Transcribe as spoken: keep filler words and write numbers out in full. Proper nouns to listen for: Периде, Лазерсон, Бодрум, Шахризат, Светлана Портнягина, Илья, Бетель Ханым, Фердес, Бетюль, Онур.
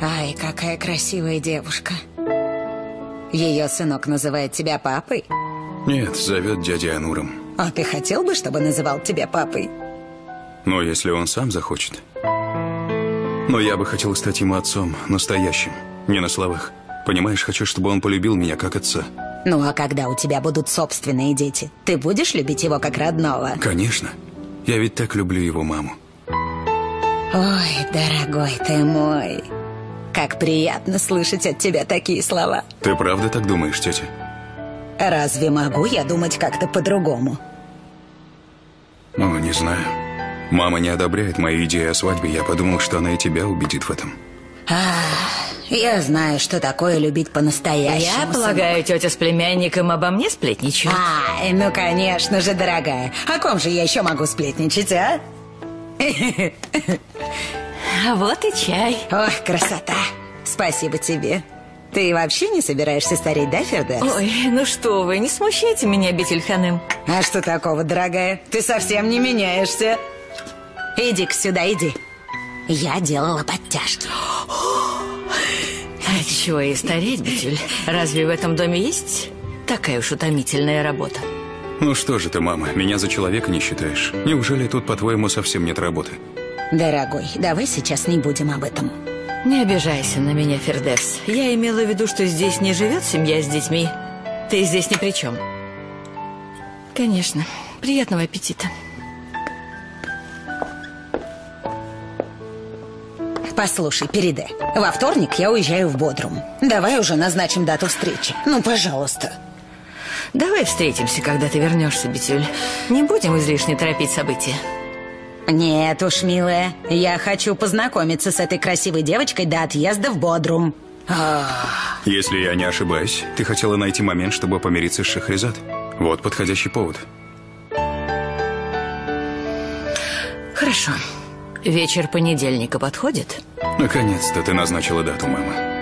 Ай, какая красивая девушка. Ее сынок называет тебя папой? Нет, зовет дядей Онуром. А ты хотел бы, чтобы называл тебя папой? Ну, если он сам захочет. Но я бы хотел стать ему отцом, настоящим, не на словах. Понимаешь, хочу, чтобы он полюбил меня как отца. Ну, а когда у тебя будут собственные дети, ты будешь любить его как родного? Конечно. Я ведь так люблю его маму. Ой, дорогой ты мой. Как приятно слышать от тебя такие слова. Ты правда так думаешь, тетя? Разве могу я думать как-то по-другому? Ну, не знаю. Мама не одобряет мою идею о свадьбе. Я подумал, что она и тебя убедит в этом. Ах, я знаю, что такое любить по-настоящему. Я полагаю, тетя с племянником обо мне сплетничает. А, ну конечно же, дорогая. О ком же я еще могу сплетничать, а? А вот и чай. Ох, красота. Спасибо тебе. Ты вообще не собираешься стареть, да, Фердес? Ой, ну что вы, не смущайте меня, Бетель Ханым. А что такого, дорогая? Ты совсем не меняешься. Иди-ка сюда, иди. Я делала подтяжки. А чего и стареть, Бетюль? Разве в этом доме есть такая уж утомительная работа? Ну что же ты, мама, меня за человека не считаешь. Неужели тут, по-твоему, совсем нет работы? Дорогой, давай сейчас не будем об этом. Не обижайся на меня, Фердес. Я имела в виду, что здесь не живет семья с детьми. Ты здесь ни при чем. Конечно. Приятного аппетита. Послушай, Периде, во вторник я уезжаю в Бодрум. Давай уже назначим дату встречи. Ну, пожалуйста. Давай встретимся, когда ты вернешься, Бетюль. Не будем излишне торопить события. Нет уж, милая. Я хочу познакомиться с этой красивой девочкой до отъезда в Бодрум. Если я не ошибаюсь, ты хотела найти момент, чтобы помириться с Шахризат. Вот подходящий повод. Хорошо. Вечер понедельника подходит? Наконец-то ты назначила дату, мама.